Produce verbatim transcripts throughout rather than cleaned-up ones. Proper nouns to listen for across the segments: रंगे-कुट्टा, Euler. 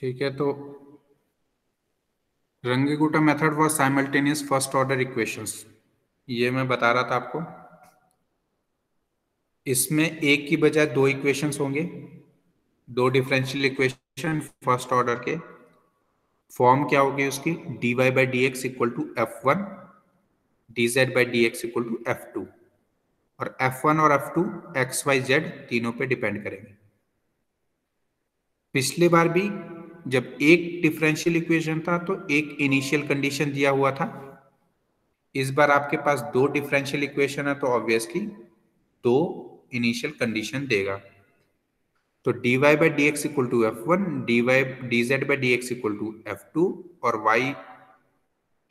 ठीक है, तो रंगे-कुट्टा method was simultaneous first order equations, ये मैं बता रहा था आपको। इसमें एक की बजाय दो इक्वेशंस होंगे, दो डिफरेंशियल इक्वेशन फर्स्ट ऑर्डर के। फॉर्म क्या होगी उसकी, d y by d x equal to f one, d z by d x equal to f two, और एफ वन और f two x y z तीनों पे डिपेंड करेंगे। पिछले बार भी जब एक डिफरेंशियल इक्वेशन था तो एक इनिशियल कंडीशन दिया हुआ था, इस बार आपके पास दो डिफरेंशियल इक्वेशन है तो ऑब्वियसली दो इनिशियल कंडीशन देगा। तो dy by dx equal to f one, dy dz by dx equal to f two, और y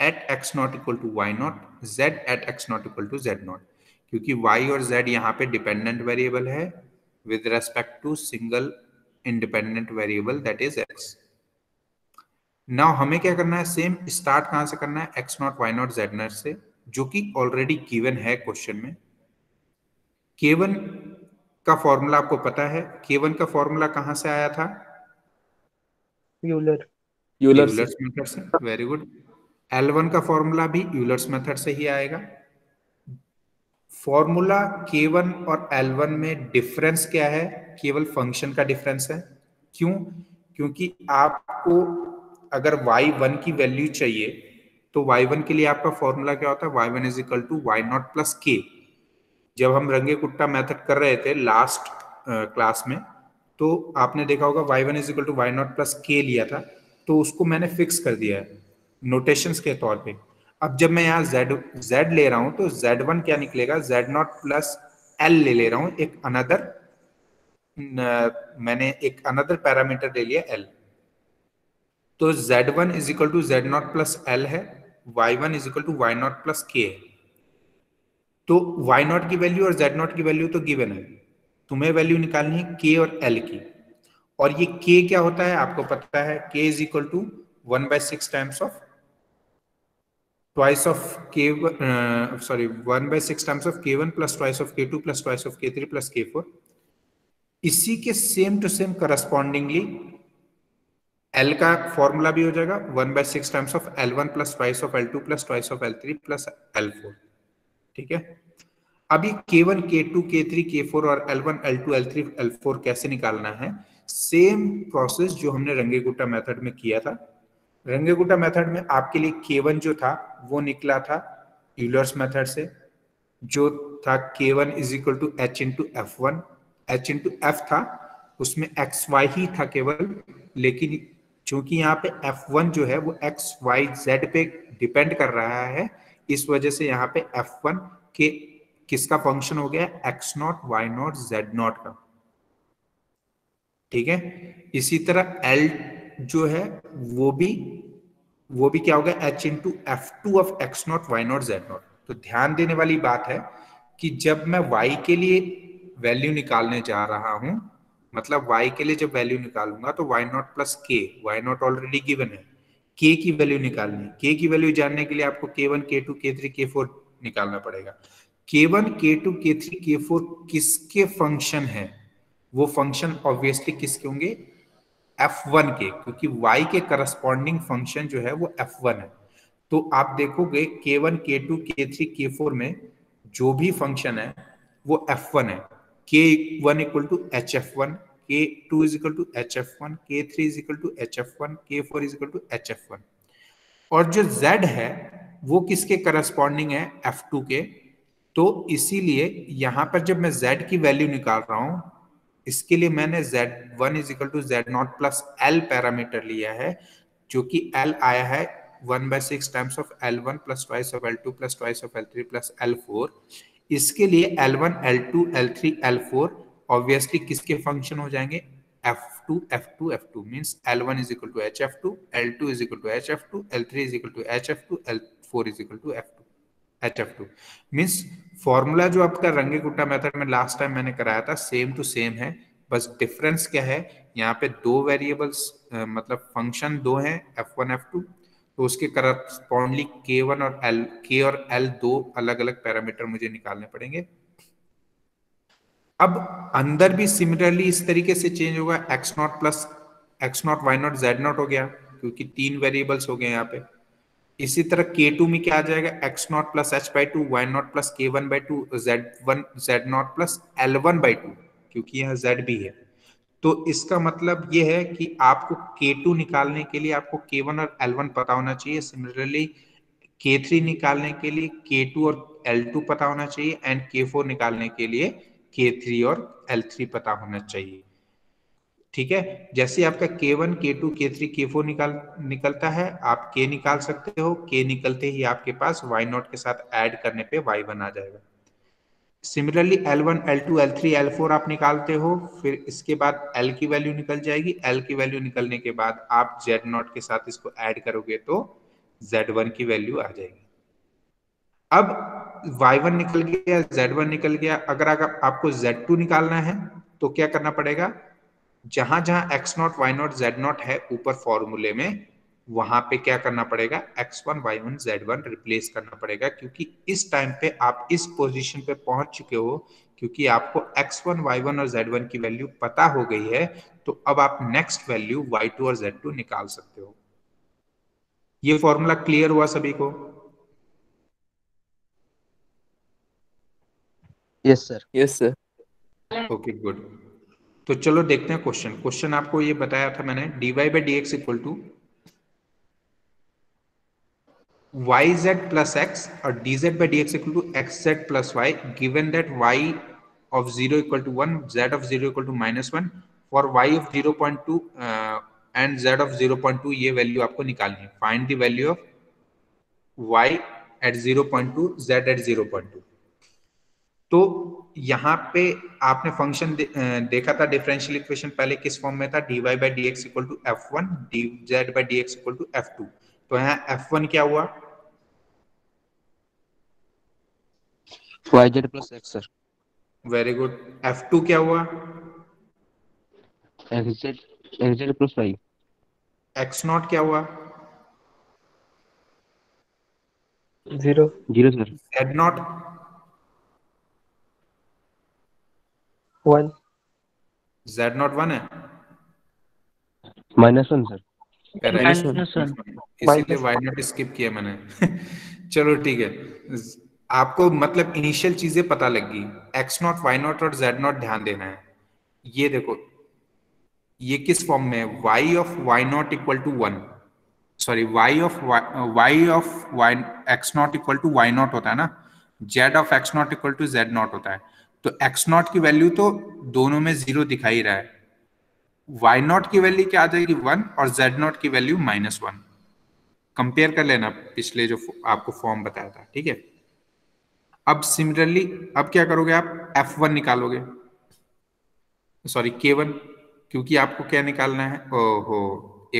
at x nought equal to y nought, z at x nought equal to z nought, क्योंकि y और z यहाँ पे dependent variable है with respect to single independent variable that is x। Now हमें क्या करना है, सेम स्टार्ट कहाँ से करना है, x not why not Z nought से, जो कि ऑलरेडी गिवन है क्वेश्चन में। के वन का फॉर्मूला आपको पता है, के वन का फॉर्मूला कहाँ से आया था, यूलर यूलर्स मेथड से, वेरी गुड। एल वन का फॉर्मूला भी यूलर्स मेथड से ही आएगा। फॉर्मूला के वन और एल वन में डिफरेंस क्या है, केवल फंक्शन का डिफरेंस है। क्यों, क्योंकि आपको अगर वाई वन की वैल्यू चाहिए तो वाई वन के लिए आपका फॉर्मूला क्या होता है, y one is equal to y not plus k. जब हम रंगे-कुट्टा मेथड कर रहे थे लास्ट क्लास में तो आपने देखा होगा y one is equal to y nought plus k लिया था, तो उसको मैंने फिक्स कर दिया है नोटेशंस के तौर पे। अब जब मैं यहाँ z z ले रहा हूँ तो जेड वन क्या निकलेगा, जेड नॉट plus l ले ले रहा हूँ, एक अनदर मैंने एक अनदर पैरामीटर ले लिया l। तो z one is equal to z nought plus l है, y one is equal to y nought plus k है। तो वाई नॉट की वैल्यू और जेड नॉट की वैल्यू तो गिवन है, तुम्हें वैल्यू निकालनी है k और l की। और ये k क्या होता है आपको पता है, k is equal to one by six times of twice of k, sorry one by six times of k one plus twice of k two plus twice of k three plus k four. इसी के same to same correspondingly l का formula भी हो जाएगा one by six times of l one plus twice of l two plus twice of l three plus l four. ठीक है, अभी के one, k two, k three, k four और l one, l two, l three, l four कैसे निकालना है, same process जो हमने रंगे-कुट्टा मेथड में किया था। रंगे-कुट्टा मेथड में आपके लिए के वन जो था वो निकला था यूलर्स मेथड से, जो था k one is equal to h into f one, h into f था, उसमें एक्स वाई ही था केवल, लेकिन चूंकि यहाँ पे एफ वन जो है वो एक्स वाई जेड पे डिपेंड कर रहा है, इस वजह से यहाँ पे एफ वन के किसका फंक्शन हो गया, x not, why not, Z nought का। ठीक है, इसी तरह L जो है वो भी वो भी क्या हो गया, H into f two of x not, why not, Z nought. तो ध्यान देने वाली बात है कि जब मैं y के लिए वैल्यू निकालने जा रहा हूं, मतलब y के लिए जब वैल्यू निकालूंगा तो y not plus k, y nought already given है, k की वैल्यू निकालनी। k की वैल्यू जानने के लिए आपको के one, k two, k three, k four निकालना पड़ेगा। के one, k two, k three, k four किसके फंक्शन है, वो फंक्शन ऑब्वियसली किसके होंगे, एफ वन के, क्योंकि y के करस्पॉन्डिंग फंक्शन जो है वो एफ वन है। तो आप देखोगे के one, k two, k three, k four में जो भी फंक्शन है वो एफ वन है। K one equal to h f one, k two is equal to h f one, k three is equal to h f one, k four is equal to h f one. और जो Z है वो किसके corresponding है, f to के। तो इसीलिए यहाँ पर जब मैं Z की वैल्यू निकाल रहा हूँ, इसके लिए मैंने z one is equal to z nought plus L parameter लिया है, जो कि L आया है one by six times of l one plus twice of l two plus twice of l three plus l four. इसके लिए l one, l two, l three, l four obviously किसके function हो जाएंगे, f two, f two, f two means l one is equal to h f two, l two is equal to h f two, l three is equal to h f two, l four is equal to f two, h f two. Means formula जो आपका रंगे-कुट्टा method में last time मैंने कराया था same to same है, बस difference क्या है, यहाँ पे दो वेरिएबल्स मतलब फंक्शन दो हैं एफ वन, एफ टू, तो उसके करस्पॉन्डिंगली के वन और L, K और L दो अलग-अलग पैरामीटर मुझे निकालने पड़ेंगे। अब अंदर भी सिमिलरली इस तरीके से चेंज होगा, x not plus x not why not Z not हो गया क्योंकि तीन वेरिएबल्स हो गए यहाँ पे। इसी तरह के टू में क्या आ जाएगा, x not plus h by two, y not plus k one by two, z one z not plus l one by two क्योंकि यहाँ जेड भी है। तो इसका मतलब ये है कि आपको के टू निकालने के लिए आपको के वन और एल वन पता होना चाहिए, सिमिलरली के थ्री निकालने के लिए के टू और एल टू पता होना चाहिए, एंड के फोर निकालने के लिए के थ्री और एल थ्री पता होना चाहिए। ठीक है, जैसे आपका के one k two k three k four निकाल निकलता है आप के निकाल सकते हो, के निकलते ही आपके पास वाई नॉट के साथ ऐड करने पे वाई वन आ जाएगा। Similarly l one l two l three l four आप निकालते हो, फिर इसके बाद एल की वैल्यू निकल जाएगी, एल की वैल्यू निकलने के बाद आप जेड नॉट के साथ इसको ऐड करोगे तो जेड वन की वैल्यू आ जाएगी। अब वाई वन निकल गया, जेड वन निकल गया, अगर अगर आपको जेड टू निकालना है तो क्या करना पड़ेगा, जहां जहां x not why not Z not है ऊपर फॉर्मूले में वहां पे क्या करना पड़ेगा, x one Y one Z one replace करना पड़ेगा क्योंकि इस टाइम पे आप इस पोजीशन पे पहुंच चुके हो क्योंकि आपको एक्स वन वाई वन और जेड वन की वैल्यू पता हो गई है। तो अब आप नेक्स्ट वैल्यू वाई टू और जेड टू निकाल सकते हो। ये फॉर्मूला क्लियर हुआ सभी को? Yes sir, yes sir, okay good. तो चलो देखते हैं क्वेश्चन। क्वेश्चन आपको ये बताया था मैंने dy by dx equal to yz plus x और dz by dx equal to xz plus y given that y of zero equal to one, z of zero equal to minus one, for y of zero point two uh, and z of zero point two ये value आपको निकालनी है। Find the value of y at zero point two, z at zero point two। तो यहाँ पे आपने function दे, देखा था डिफरेंशियल इक्वेशन पहले किस फॉर्म में था, dy by dx equal to f one, dz by dx equal to f two. तो यहाँ एफ वन क्या हुआ, yz plus x sir. Very good. F two क्या हुआ, xz xz plus y। X nought क्या हुआ, zero zero sir. z nought one, z nought one है, minus one sir, इसीलिए y नॉट स्किप किया मैंने। चलो ठीक है, आपको मतलब इनिशियल चीजें पता लगी, x नॉट y नॉट और z नॉट ध्यान देना है। ये देखो ये किस फॉर्म में है, y of y not equal to one, sorry y of y of y x not equal to y not होता है ना, z of x not equal to z not होता है। तो एक्स नॉट की वैल्यू तो दोनों में जीरो दिखाई रहा है, वाई नॉट की वैल्यू क्या आ जाएगी वन और जेड नॉट की वैल्यू माइनस वन। कंपेयर कर लेना पिछले जो आपको फॉर्म बताया था। ठीक है, अब सिमिलरली अब क्या करोगे आप, एफ वन निकालोगे, सॉरी के वन, क्योंकि आपको क्या निकालना है, ओहो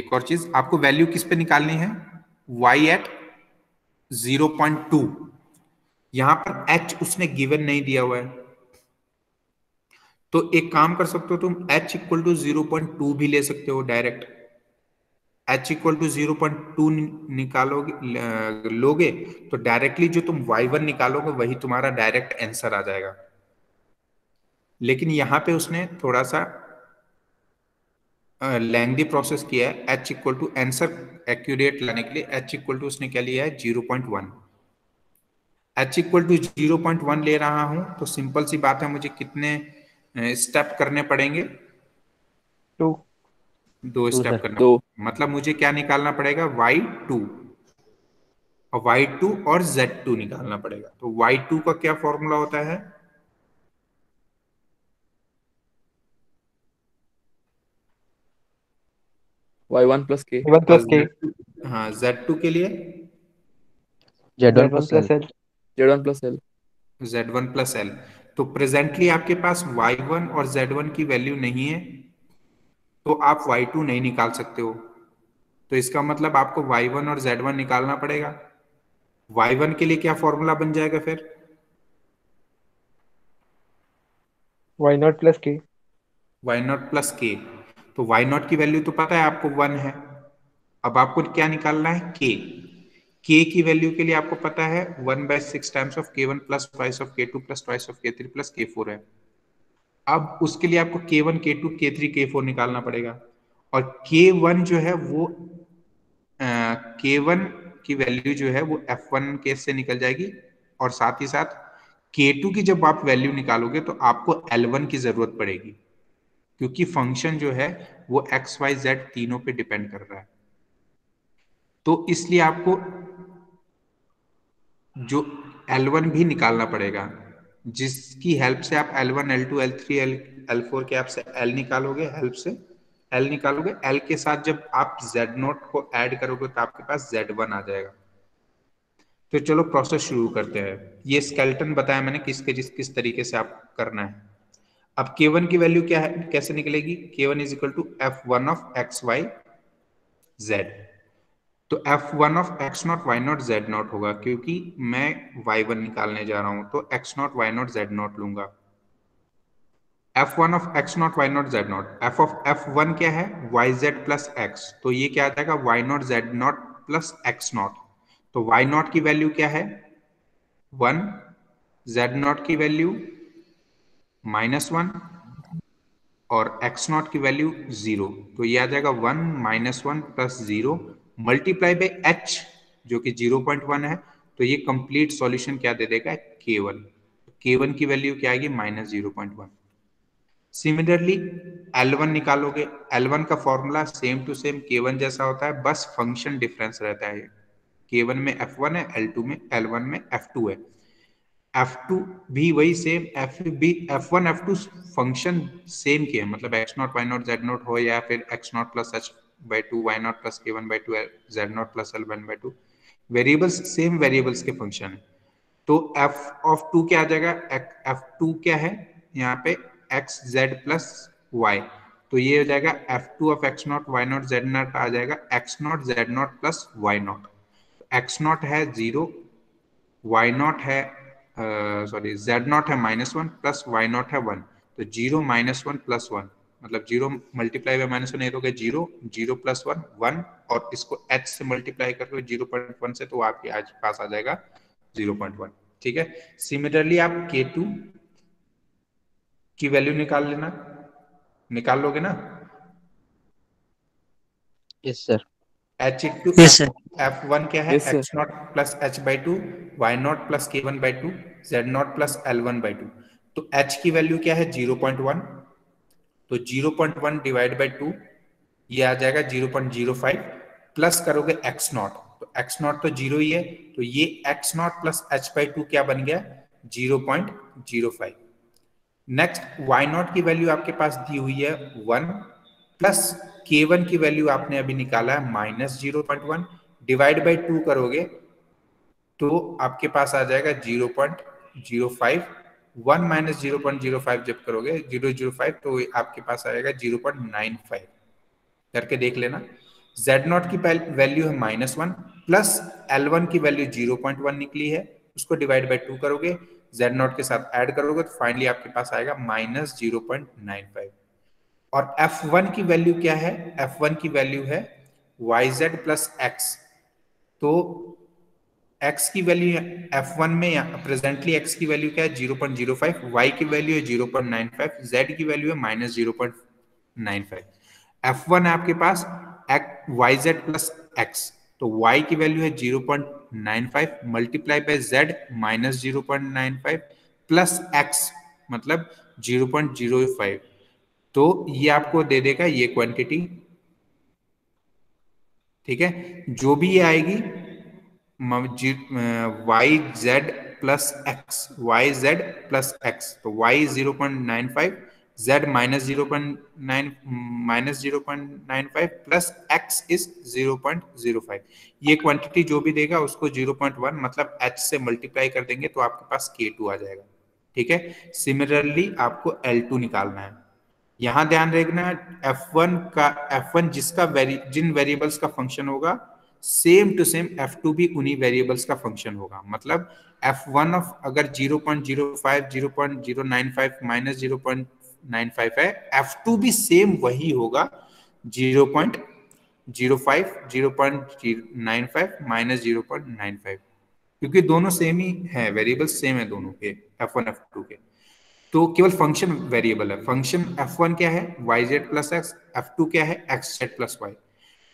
एक और चीज, आपको वैल्यू किस पे निकालनी है, y at zero point two. यहां पर एच उसने गिवन नहीं दिया हुआ है, तो एक काम कर सकते हो तुम, h equal to zero point two भी ले सकते हो direct. h equal to zero point two निकालोगे लोगे तो डायरेक्टली जो तुम y वन निकालोगे वही तुम्हारा डायरेक्ट आंसर आ जाएगा। लेकिन यहाँ पे उसने थोड़ा सा लेंथी प्रोसेस किया है, h equal to answer accurate लाने के लिए h इक्वल टू उसने क्या लिया है zero point one. h equal to zero point one ले रहा हूँ तो सिंपल सी बात है, मुझे कितने स्टेप करने पड़ेंगे, दो दो स्टेप करने दो। मतलब मुझे क्या निकालना पड़ेगा, वाई टू और वाई टू और जेड टू निकालना पड़ेगा। तो वाई टू का क्या फॉर्मूला होता है, y one plus k one plus k, हाँ जेड टू के लिए z one plus l, z one plus l, z one plus l. तो प्रेजेंटली आपके पास वाई वन और जेड वन की वैल्यू नहीं है तो आप वाई टू नहीं निकाल सकते हो, तो इसका मतलब आपको वाई वन और जेड वन निकालना पड़ेगा। वाई वन के लिए क्या फॉर्मूला बन जाएगा फिर, y0 plus k, y0 plus k। तो y0 की वैल्यू तो पता है आपको वन है, अब आपको क्या निकालना है, k। k की वैल्यू के लिए आपको पता है one by six times of k one plus twice of k two plus twice of k three plus k four है। अब उसके लिए आपको के one, k two, k three, k four निकालना पड़ेगा और के वन जो है वो के वन की वैल्यू जो है वो एफ वन केस से निकल जाएगी और साथ ही साथ के टू की जब आप वैल्यू निकालोगे तो आपको एल वन की जरूरत पड़ेगी क्योंकि फंक्शन जो है वो एक्स वाई जेड तीनों पे डिपेंड कर रहा है। तो इसलिए आपको जो एल वन भी निकालना पड़ेगा जिसकी हेल्प से आप l one, l two, l three, l four के आप से L निकालोगे, हेल्प से L निकालोगे। L के साथ जब आप Z नॉट को ऐड करोगे तो आपके पास Z वन आ जाएगा। तो चलो प्रोसेस शुरू करते हैं। ये स्केलेटन बताया मैंने किसके जिस किस तरीके से आप करना है। अब के वन की वैल्यू क्या है, कैसे निकलेगी? K one is equal to f one of x y z, तो f one of x not why not Z nought होगा क्योंकि मैं वाई वन निकालने जा रहा हूं तो x not why not Z nought लूंगा। F one of x not why not Z nought, f of f one क्या है? yz plus x, तो ये क्या आ जाएगा y not Z nought plus x nought. तो वाई नॉट की वैल्यू क्या है? वन, जेड नॉट की वैल्यू माइनस वन और एक्स नॉट की वैल्यू जीरो। तो ये आ जाएगा one minus one plus zero multiply by h जो कि जीरो पॉइंट वन है। तो ये कंप्लीट सॉल्यूशन क्या दे देगा? के वन। के वन की वैल्यू क्या आएगी? Minus zero point one. Similarly l one निकालोगे, एल वन का formula same to same k one जैसा होता है, बस फंक्शन डिफरेंस रहता है। के वन में एफ वन है, एल टू में एल वन में एफ टू है। एफ टू भी वही सेम, एफ भी f one f two function same के है, मतलब x not why not Z not हो या फिर x nought plus h by two, y nought plus k one by two, z nought plus l one by two, variables same variables के function है। तो f of to क्या आ जाएगा? F two क्या है यहाँ पे? x z plus y, तो ये हो जाएगा f two of x not y not z nought आ जाएगा x nought z nought plus y nought. x nought है जीरो, y नॉट है सॉरी z नॉट है minus one plus y nought है वन, तो zero minus one plus one मतलब zero multiply by minus one ये तो क्या zero, zero plus one one और इसको h से मल्टीप्लाई करके जीरो पॉइंट वन से तो आपके आज पास आ जाएगा जीरो पॉइंट वन। ठीक है, सिमिलरली आप के टू की वैल्यू निकाल लेना, निकाल लोगे ना? Yes sir. h equal to f one क्या है? x not plus h by two, y not plus k one by two, z not plus l one by two. तो h की वैल्यू क्या है? जीरो पॉइंट वन, तो zero point one divide by two ये आ जाएगा zero point zero five plus करोगे x nought, तो x नॉट तो जीरो ही है, तो ये x not plus h by two क्या बन गया? Zero point zero five. Next y not की वैल्यू आपके पास दी हुई है वन प्लस के वन की वैल्यू आपने अभी निकाला है minus zero point one divide by two करोगे तो आपके पास आ जाएगा zero point zero five. One minus zero point zero five जब करोगे जीरो जीरो फाइव तो आपके पास आएगा जीरो पॉइंट नाइन फाइव करके देख लेना। जेड नॉट की वैल्यू है minus one plus l one की वैल्यू जीरो पॉइंट वन निकली है, उसको डिवाइड बाय टू करोगे जेड नॉट के साथ ऐड करोगे तो फाइनली आपके पास आएगा minus zero point nine five. और एफ वन की वैल्यू क्या है? एफ वन की वैल्यू है वाई जेड प्लस एक्स, तो x की वैल्यू एफ वन में प्रेजेंटली x की वैल्यू क्या है? Zero point zero five, y की वैल्यू है zero point nine five, z की वैल्यू है minus zero point nine five. F one आपके पास yz प्लस x, तो y की वैल्यू है zero point nine five multiply by z minus zero point nine five plus x मतलब zero point zero five, तो ये आपको दे देगा ये क्वांटिटी। ठीक है, जो भी ये आएगी y z plus x, y z plus x, तो y zero point nine five z minus zero point nine minus zero point nine five plus x is zero point zero five. ये quantity जो भी देगा उसको zero point one मतलब h से multiply कर देंगे तो आपके पास के टू आ जाएगा। ठीक है, सिमिलरली आपको एल टू निकालना है। यहाँ ध्यान रखना एफ वन का एफ वन जिसका वेरी जिन वेरिएबल्स का फंक्शन होगा same to same f two भी उन्हीं वेरिएबल्स का फंक्शन होगा, मतलब एफ वन ऑफ अगर zero point zero five zero point zero nine five minus zero point nine five है एफ टू भी सेम वही होगा zero point zero five zero point nine five minus zero point nine five, क्योंकि दोनों same ही है, variables same है दोनों के एफ वन एफ टू के। तो केवल फंक्शन वेरिएबल है। फंक्शन एफ वन क्या है, y z plus x, f two क्या है, एक्स जेड प्लस वाई।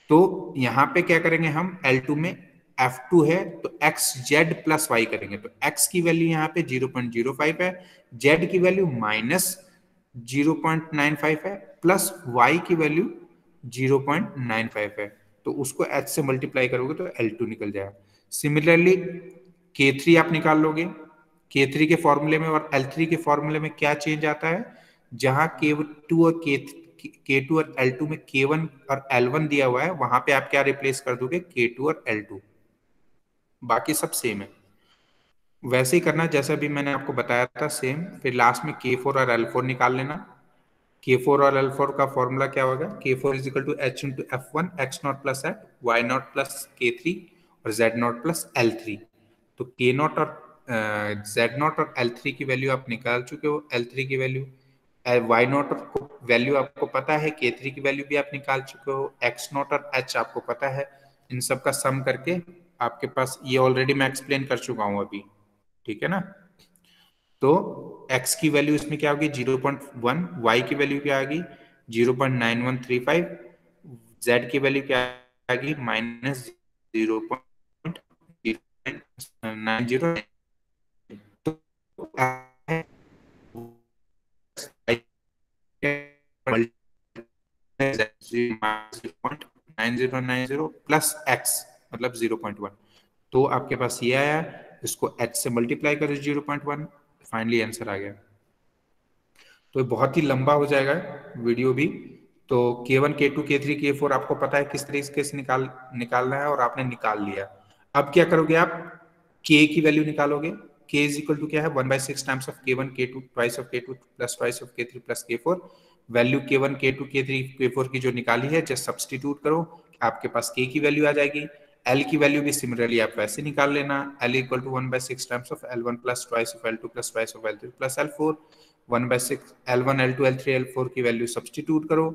तो यहाँ पे क्या करेंगे हम, एल टू में एफ टू है तो एक्स जेड प्लस वाई करेंगे, तो एक्स की वैल्यू यहाँ पे जीरो पॉइंट जीरो फाइव है, जेड की value minus zero point nine five है, प्लस वाई की value zero point nine five है, तो उसको एच से मल्टीप्लाई करोगे तो एल टू निकल जाएगा। सिमिलरली के थ्री आप निकाल लोगे, के थ्री के फॉर्मूले में और एल थ्री के फॉर्मूले में क्या चेंज आता है, जहां के टू और के के टू और एल टू में के वन और एल वन दिया हुआ है, वहां पे आप क्या रिप्लेस कर दोगे, के टू और एल टू, बाकी सब सेम है। वैसे ही करना जैसा भी मैंने आपको बताया था, सेम। फिर लास्ट में के फोर और एल फोर निकाल लेना। के फोर और एल फोर का फॉर्मूला क्या होगा, k four is equal to h into f one, x not plus h, y not plus k three और z not plus l three. तो के नॉट और जेड नॉट और l three की value आप निकाल चुके हो, एल थ्री की वैल्यू, वाई नॉट और वैल्यू आपको पता है, के थ्री की वैल्यू भी आप निकाल चुके हो, एक्स नॉट और एच आपको पता है। इन सब का सम करके आपके पास, ये ऑलरेडी मैं एक्सप्लेन कर चुका हूँ अभी, ठीक है ना। तो एक्स की वैल्यू इसमें क्या होगी जीरो पॉइंट वन, वाई की वैल्यू क्या आएगी zero point nine one three five, z की वैल्यू क्या आएगी minus zero point nine zero, plus x मतलब जीरो पॉइंट वन। तो आपके पास ये आया, इसको h से मल्टीप्लाई करो zero point one, finally answer आ गया। तो बहुत ही लंबा हो जाएगा वीडियो भी। तो के one, k two, k three, k four आपको पता है किस तरीके से निकाल निकालना है और आपने निकाल लिया। अब क्या करोगे आप, k की वैल्यू निकालोगे। k इज इक्वल टू क्या है, one by six times of k one k two twice of k two plus twice of k three plus k four. Value k one k two k three k four की जो निकाली है just substitute करो, आपके पास k की value आ जाएगी। L की वैल्यू भी सिमिलरली आप वैसे निकाल लेना, l equal to one by six times of l one plus twice of l two plus twice of l three plus l four, one by six l one l two l three l four value वैल्यू सब्सटीट्यूट करो,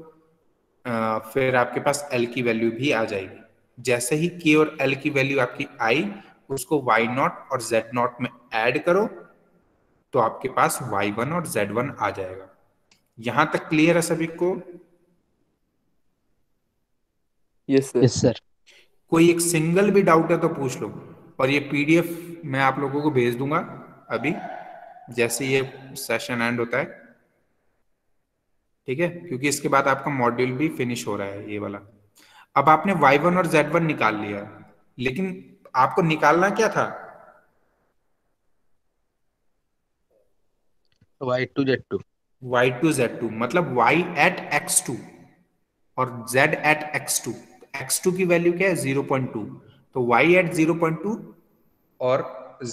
आ, फिर आपके पास L की value भी आ जाएगी। जैसे ही के और एल की वैल्यू आपकी आई, उसको वाई नॉट और जेड नॉट में ऐड करो तो आपके पास वाई वन और जेड वन आ जाएगा। यहां तक क्लियर है सभी को? Yes sir, yes sir. कोई एक सिंगल भी डाउट है तो पूछ लो, और ये पीडीएफ मैं आप लोगों को भेज दूंगा अभी जैसे ये सेशन एंड होता है, ठीक है, क्योंकि इसके बाद आपका मॉड्यूल भी फिनिश हो रहा है ये वाला। अब आपने वाई वन और जेड वन निकाल लिया, लेकिन आपको निकालना क्या था, y two z two, y two z two मतलब y एट एक्स टू और z at x two. X two की वैल्यू क्या है जीरो पॉइंट टू, तो y at zero point two और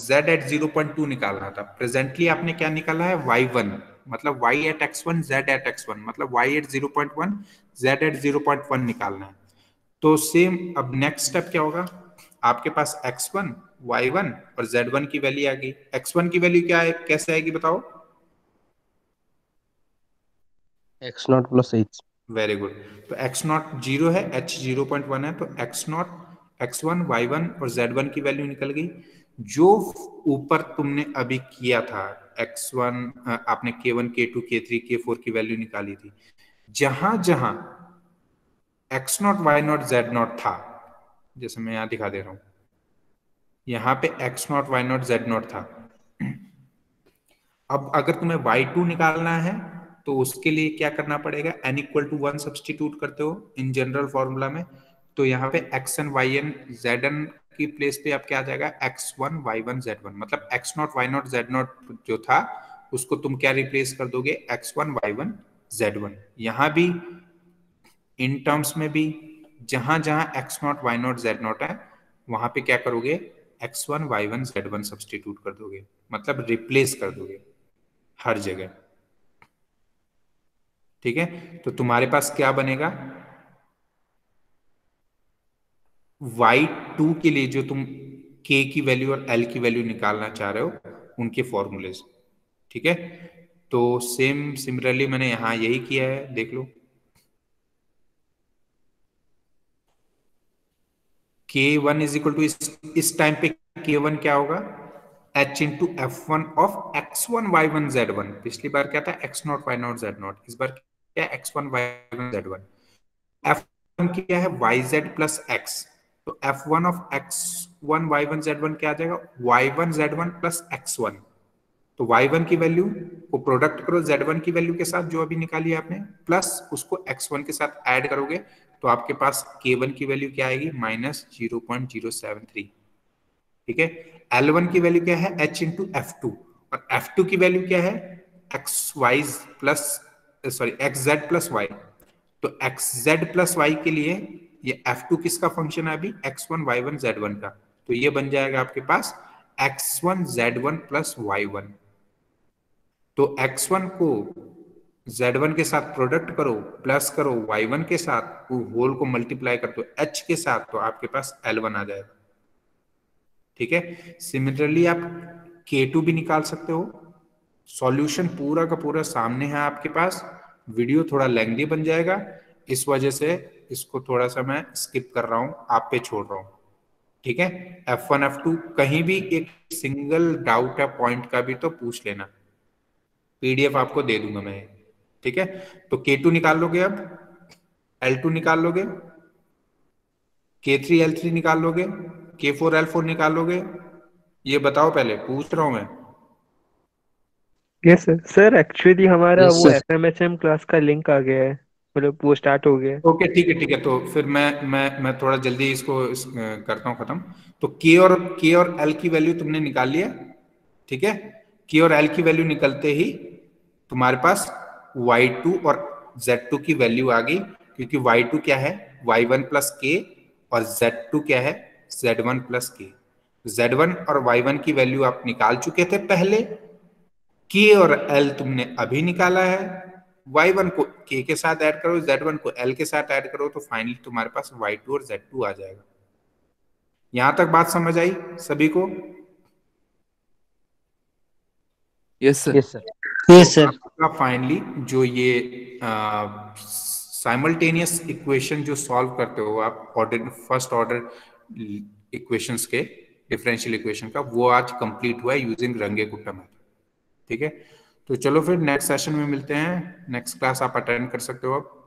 z at zero point two निकालना था। Presently आपने क्या निकाला है, वाई वन मतलब y at x one z at x one मतलब y at zero point one z at zero point one निकालना है। तो सेम अब नेक्स्ट स्टेप क्या होगा, आपके पास एक्स वन, वाई वन और जेड वन की वैल्यू आ गई। एक्स वन की वैल्यू क्या है, कैसे आएगी बताओ, x zero plus h। Very good. तो एक्स नॉट जीरो है, एच जीरो पॉइंट वन है, तो x nought, x one, Y one और जेड वन की वैल्यू निकल गई। जो ऊपर तुमने अभी किया था, एक्स वन आपने के one k two k three k four value value निकाली थी, जहां जहां x not why not Z nought था, जैसे मैं यहाँ दिखा दे रहा हूं, यहाँ पे x not why not Z nought था। अब अगर तुम्हें वाई टू निकालना है तो उसके लिए क्या करना पड़ेगा, N equal to one substitute करते हो इन जनरल फॉर्मूला में, तो यहाँ पे X N Y N Z N की प्लेस पे आप क्या आ जाएगा, X one Y one Z one मतलब x not why not Z naught जो था उसको तुम क्या रिप्लेस कर दोगे, X one Y one Z one. यहाँ भी इन टर्म्स में भी जहां जहां x not why not Z not है वहां पे क्या करोगे, x one Y one Z one substitute कर दोगे, मतलब रिप्लेस कर दोगे हर जगह, ठीक है। तो तुम्हारे पास क्या बनेगा, वाई टू के लिए जो तुम k की वैल्यू और l की वैल्यू निकालना चाह रहे हो उनके फॉर्मूले, ठीक है। तो सेम सिमिलरली मैंने यहां यही किया है, देख लो, k one is equal to इस टाइम पे के वन क्या होगा, h into f one of x one Y one Z one. पिछली बार क्या था x not why not Z not, इस बार क्या x one Y one Z one. F one क्या है वाई जेड प्लस एक्स, तो f one of x one Y one Z one क्या आ जाएगा y one Z one plus x one. तो वाई वन की वैल्यू को product करो जेड वन की वैल्यू के साथ जो अभी निकाली है आपने, प्लस उसको एक्स वन के साथ ऐड करोगे तो आपके पास के वन की वैल्यू क्या आएगी minus zero point zero seven three. ठीक है, एल वन की वैल्यू क्या है h इंटू एफ टू और एफ टू की वैल्यू क्या है x y plus sorry x z plus y. तो एक्स जेड प्लस वाई के लिए ये एफ टू किसका फंक्शन है अभी x one Y one Z one का, तो ये बन जाएगा आपके पास x one Z one plus y one. तो एक्स वन को जेड वन के साथ प्रोडक्ट करो प्लस करो वाई वन के साथ, वो होल को मल्टीप्लाई कर दो एच के साथ, तो आपके पास एल वन आ जाएगा। ठीक है, सिमिलरली आप के टू भी निकाल सकते हो। सॉल्यूशन पूरा का पूरा सामने है आपके पास, वीडियो थोड़ा लेंथी बन जाएगा इस वजह से इसको थोड़ा सा मैं स्किप कर रहा हूँ, आप पे छोड़ रहा हूँ। ठीक है, एफ वन एफ टू कहीं भी एक सिंगल डाउट है पॉइंट का भी तो पूछ लेना, पीडीएफ आपको दे दूंगा मैं। ठीक है, तो के टू निकाल लोगे, अब एल टू निकाल लोगे, के थ्री एल थ्री निकाल लोगे, के फोर एल फोर निकालोगे, ये बताओ पहले पूछ रहा हूं मैं। यस सर, एक्चुअली हमारा yes, वो एफएमएसएम क्लास का लिंक आ गया है, मतलब वो स्टार्ट हो गया। ओके ठीक है ठीक है, तो फिर मैं मैं मैं थोड़ा जल्दी इसको इस, करता हूं खत्म। तो के और के और एल की वैल्यू तुमने निकाल लिया। ठीक है, के और एल की वैल्यू निकलते ही तुम्हारे पास वाई टू और जेड टू की वैल्यू आ गई, क्योंकि वाई टू क्या है वाई वन प्लस के और जेड टू क्या है z one plus k. Z one और वाई वन की वैल्यू आप निकाल चुके थे पहले, K और L तुमने अभी निकाला है, वाई वन को K के साथ ऐड करो, जेड वन को L के साथ ऐड करो, तो फाइनली तुम्हारे पास वाई टू और जेड टू आ जाएगा। यहां तक बात समझ आई सभी को? Yes sir yes sir yes sir. आपका फाइनली जो ये साइमल्टेनियस इक्वेशन जो सॉल्व करते हो आप ऑर्डर फर्स्ट ऑर्डर इक्वेशंस के डिफरेंशियल इक्वेशन का, वो आज कंप्लीट हुआ है यूजिंग रंगे-कुट्टा मेथड। ठीक है, तो चलो फिर नेक्स्ट सेशन में मिलते हैं, नेक्स्ट क्लास आप अटेंड कर सकते हो आप।